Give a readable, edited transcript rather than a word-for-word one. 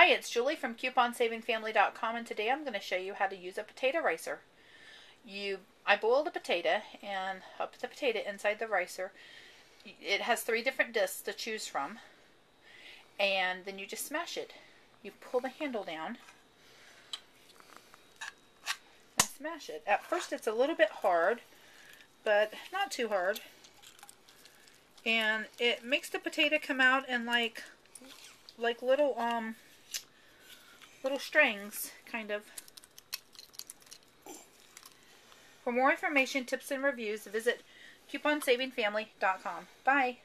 Hi, it's Julie from CouponSavingFamily.com, and today I'm going to show you how to use a potato ricer. I boiled a potato and I put the potato inside the ricer. It has three different discs to choose from, and then you just smash it. You pull the handle down and smash it. At first it's a little bit hard, but not too hard, and it makes the potato come out in like little strings, kind of. For more information, tips, and reviews, visit CouponSavingFamily.com. Bye!